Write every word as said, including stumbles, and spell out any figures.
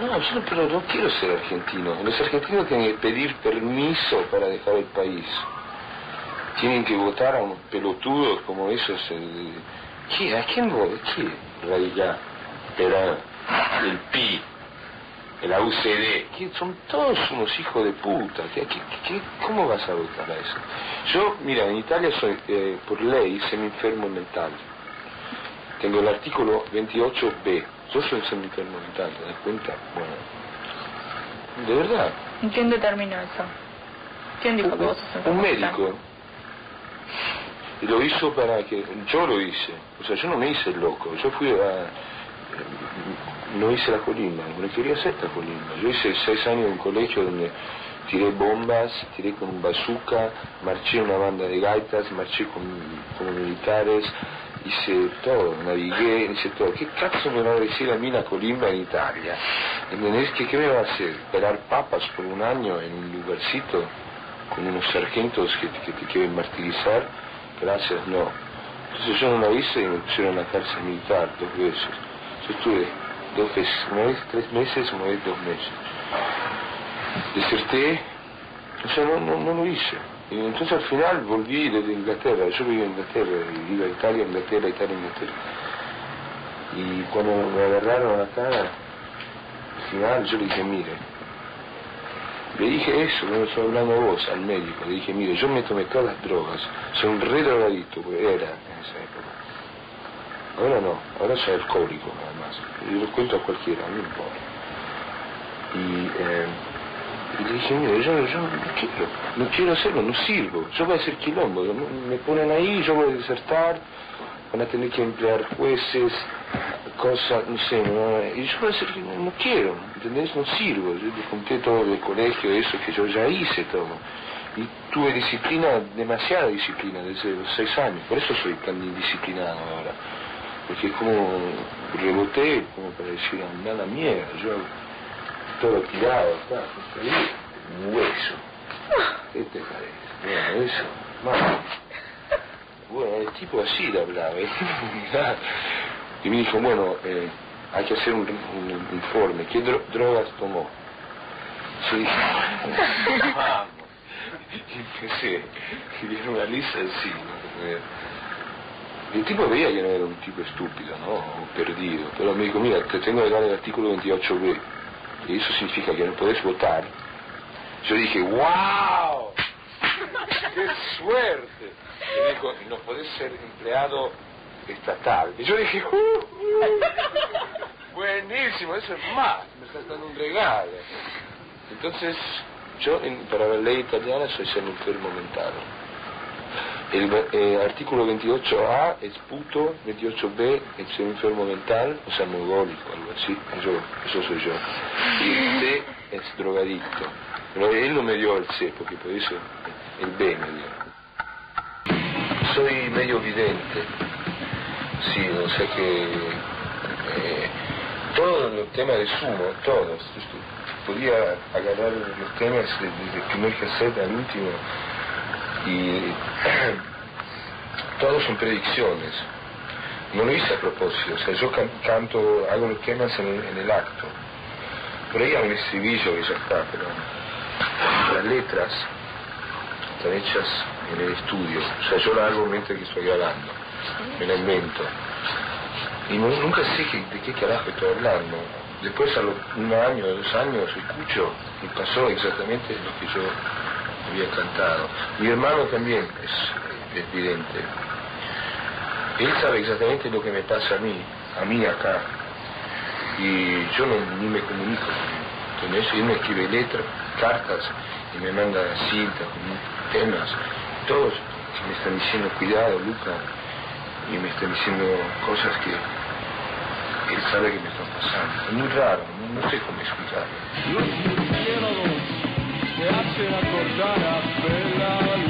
No, yo no, pero no quiero ser argentino. Los argentinos tienen que pedir permiso para dejar el país. Tienen que votar a unos pelotudos como esos. El... ¿Qué? ¿A quién vota? ¿Qué? Raílla, Perón, el P I, el A U C D. ¿Qué? Son todos unos hijos de puta. ¿Qué, qué, qué? ¿Cómo vas a votar a eso? Yo, mira, en Italia soy, eh, por ley, semi-enfermo mental. Tengo el artícolo veintiocho B. Yo soy un semi-enfermo mental, ¿te das cuenta? Bueno, de verdad. ¿Quién determinó eso? ¿Quién dijo que vos sos un médico? Y lo hizo para que... Yo lo hice. O sea, yo no me hice el loco. Yo fui a... No hice la Colimba. No quería hacer esta Colimba. Yo hice seis años en un colegio donde tiré bombas, tiré con un bazooka, marché una banda de gaitas, marché con, con militares, hice todo, navigué, hice todo. ¿Qué cazzo me va a decir a mí la Colimba en Italia? ¿Entendés? ¿Qué, qué me va a hacer? ¿Pelar papas por un año en un lugarcito con unos sargentos que, que te quieren martirizar? Gracias, no. Entonces yo no lo hice y me pusieron a la cárcel militar dos veces. Yo estuve dos veces, una vez tres meses, una vez dos meses. Deserté, o sea, no, no, no lo hice. Y entonces al final volví desde Inglaterra. Yo vivía en Inglaterra, iba a Italia, Inglaterra, Italia, Inglaterra. Y cuando me agarraron acá, al final yo le dije, mire. Le dije eso, no estoy hablando a vos, al médico. Le dije, mire, yo me tomé todas las drogas, soy un re drogadito, era en esa época. Ahora no, ahora soy alcohólico, nada más. Yo lo cuento a cualquiera, no importa. Y, eh, y le dije, mire, yo, yo no quiero, no quiero hacerlo, no sirvo. Yo voy a hacer quilombo, me ponen ahí, yo voy a desertar, van a tener que emplear jueces, cosas, no sé, no, y yo voy a hacer quilombo, no quiero. ¿Entendés? No sirvo. Yo te conté todo del colegio, eso que yo ya hice todo. Y tuve disciplina, demasiada disciplina, desde los seis años. Por eso soy tan indisciplinado ahora. Porque es como reboté, como para decir, anda la mierda. Yo todo tirado, está, un hueso. ¿Qué te parece? Bueno, eso, mamá. Bueno, el tipo así le hablaba, ¿eh? Y me dijo, bueno, eh, hay que hacer un, un, un informe. ¿Qué dro drogas tomó? Yo dije, vamos. Y empecé. Y era una lista así. ¿No? El tipo veía que no era un tipo estúpido, ¿no? O perdido. Pero me dijo, mira, te tengo que dar el artículo veintiocho B. Y eso significa que no podés votar. Yo dije, ¡wow! ¡Qué suerte! Y me dijo, no podés ser empleado estatal. Y yo dije, ¡uh! uh buenísimo, eso es más, me estás dando un regalo. Entonces, yo, en, para la ley italiana, soy semi-enfermo mental. El eh, artículo veintiocho A es puto, veintiocho B es semi-enfermo mental, o sea, mogólico, algo así. Yo, eso soy yo. Y el C es drogadicto. Pero él no me dio el C, porque por eso el B me dio. Soy medio vidente. Sí, o sea que eh, todos los temas de sumo, todos, podía agarrar los temas desde el primer casete al último y todos son predicciones. No lo hice a propósito, o sea, yo can canto, hago los temas en el, en el acto. Por ahí hay un estribillo que ya está, pero las letras están hechas en el estudio, o sea, yo las hago mientras que estoy hablando. Me la invento. Y no, nunca sé que, de qué carajo estoy hablando. Después, a los un año, dos años, escucho y pasó exactamente lo que yo había cantado. Mi hermano también es, es vidente. Él sabe exactamente lo que me pasa a mí, a mí acá. Y yo no, ni me comunico. Entonces, él me escribe letras, cartas, y me manda cintas, temas. Todos me están diciendo, cuidado, Luca. Y me están diciendo cosas que él sabe que me están pasando. Es muy raro, no, no sé cómo explicarlo. Io ti quiero, che a se la